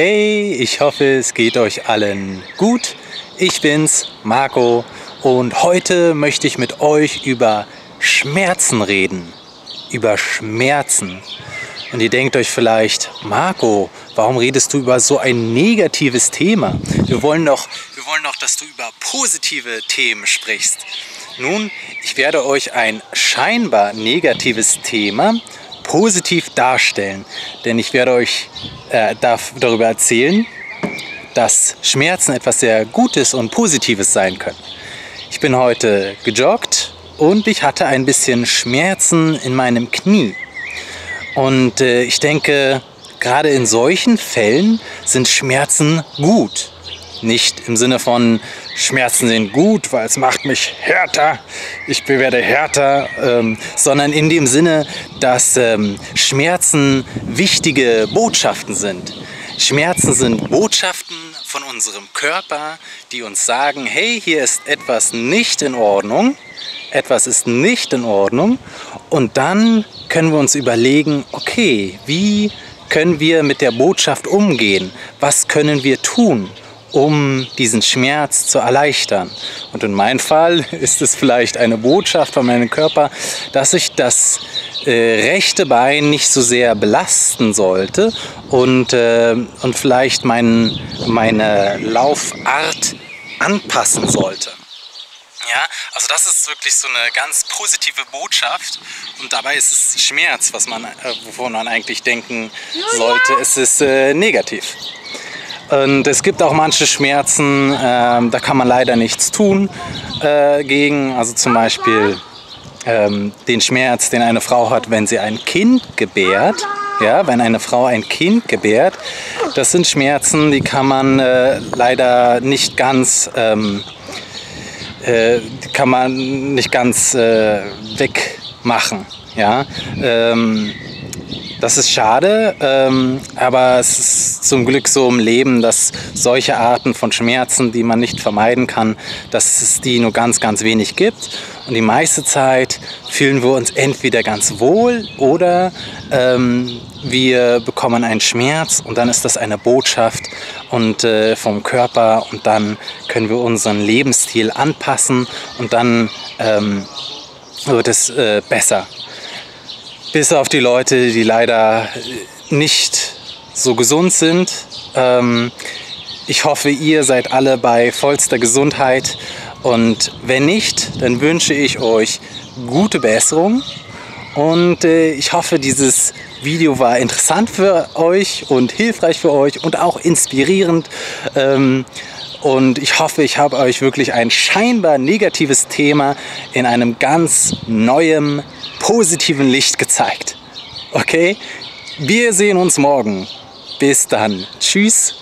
Hey, ich hoffe, es geht euch allen gut. Ich bin's, Marco, und heute möchte ich mit euch über Schmerzen reden. Über Schmerzen. Und ihr denkt euch vielleicht, Marco, warum redest du über so ein negatives Thema? Wir wollen doch, dass du über positive Themen sprichst. Nun, ich werde euch ein scheinbar negatives Thema positiv darstellen, denn ich werde euch darüber erzählen, dass Schmerzen etwas sehr Gutes und Positives sein können. Ich bin heute gejoggt und ich hatte ein bisschen Schmerzen in meinem Knie. Und ich denke, gerade in solchen Fällen sind Schmerzen gut. Nicht im Sinne von Schmerzen sind gut, weil es macht mich härter, ich werde härter, sondern in dem Sinne, dass Schmerzen wichtige Botschaften sind. Schmerzen sind Botschaften von unserem Körper, die uns sagen, hey, hier ist etwas nicht in Ordnung, etwas ist nicht in Ordnung, und dann können wir uns überlegen, okay, wie können wir mit der Botschaft umgehen, was können wir tun, um diesen Schmerz zu erleichtern. Und in meinem Fall ist es vielleicht eine Botschaft von meinem Körper, dass ich das rechte Bein nicht so sehr belasten sollte und vielleicht meine Laufart anpassen sollte. Ja, also das ist wirklich so eine ganz positive Botschaft, und dabei ist es Schmerz, wovon man eigentlich denken sollte, es ist negativ. Und es gibt auch manche Schmerzen, da kann man leider nichts tun gegen. Also zum Beispiel den Schmerz, den eine Frau hat, wenn sie ein Kind gebärt. Ja, wenn eine Frau ein Kind gebärt, das sind Schmerzen, die kann man leider nicht ganz wegmachen. Ja? Das ist schade, aber es ist zum Glück so im Leben, dass solche Arten von Schmerzen, die man nicht vermeiden kann, dass es die nur ganz, ganz wenig gibt. Und die meiste Zeit fühlen wir uns entweder ganz wohl oder wir bekommen einen Schmerz, und dann ist das eine Botschaft und vom Körper, und dann können wir unseren Lebensstil anpassen, und dann wird es besser. Bis auf die Leute, die leider nicht so gesund sind. Ich hoffe, ihr seid alle bei vollster Gesundheit. Und wenn nicht, dann wünsche ich euch gute Besserung. Und ich hoffe, dieses Video war interessant für euch und hilfreich für euch und auch inspirierend. Und ich hoffe, ich habe euch wirklich ein scheinbar negatives Thema in einem ganz neuen, positiven Licht gezeigt. Okay? Wir sehen uns morgen. Bis dann. Tschüss.